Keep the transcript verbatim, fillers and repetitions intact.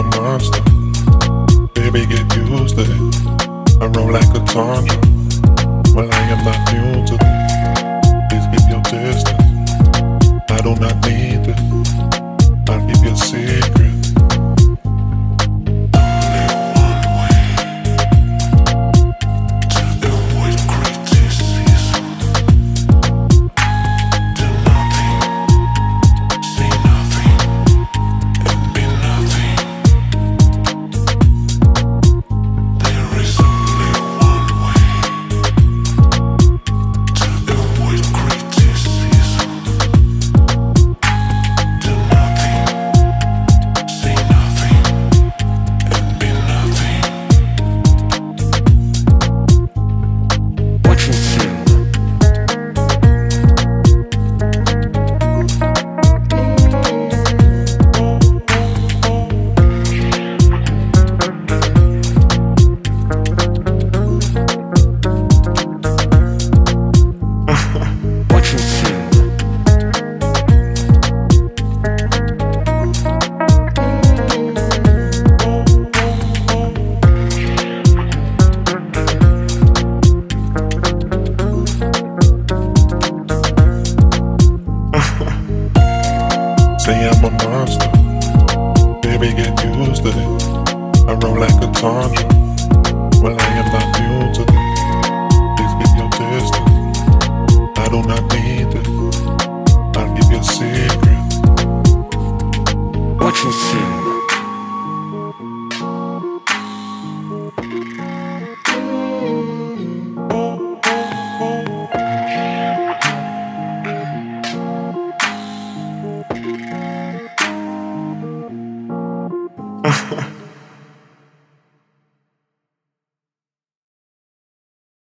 a monster. Baby, get used to it. I roll like a thunder. Well, I am not new to this. Please keep your distance. I do not need it. I'll keep your secret. I'm a monster. Baby, get used to it. I roll like a tundra. Well, I am not new to this. Please keep your distance. I do not need it. I'll give you a secret. What you see? Ha ha.